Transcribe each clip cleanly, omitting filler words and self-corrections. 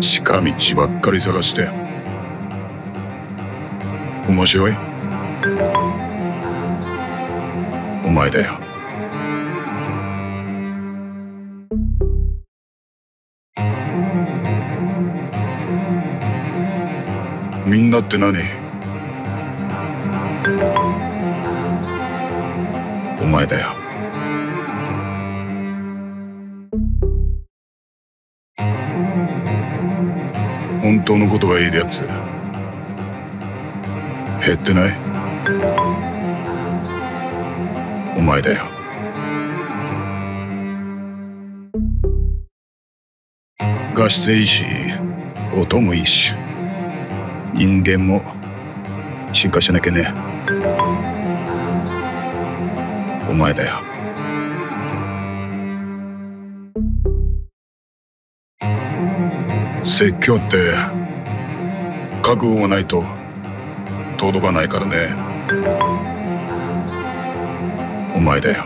近道ばっかり探して面白い？お前だよ。みんなって何？お前だよ。本当のことが言えるやつ減ってない？お前だよ。画質いいし音もいいし人間も進化しなきゃね。お前だよ。説教って覚悟がないと届かないからね。お前だよ。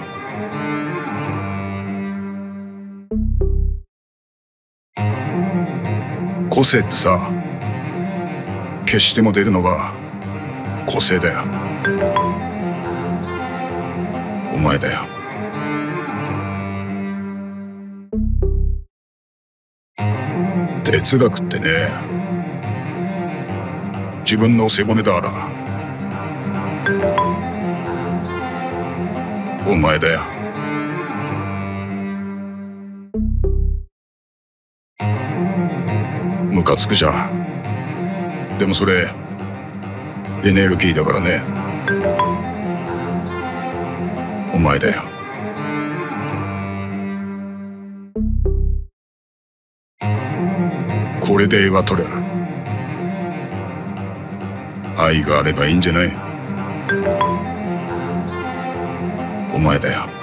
個性ってさ、消しても出るのが個性だよ。お前だよ。哲学ってね、自分の背骨だから。お前だよ。ムカつくじゃん。でもそれエネルギーだからね。お前だよ。これでは取れる。愛があればいいんじゃない？お前だよ。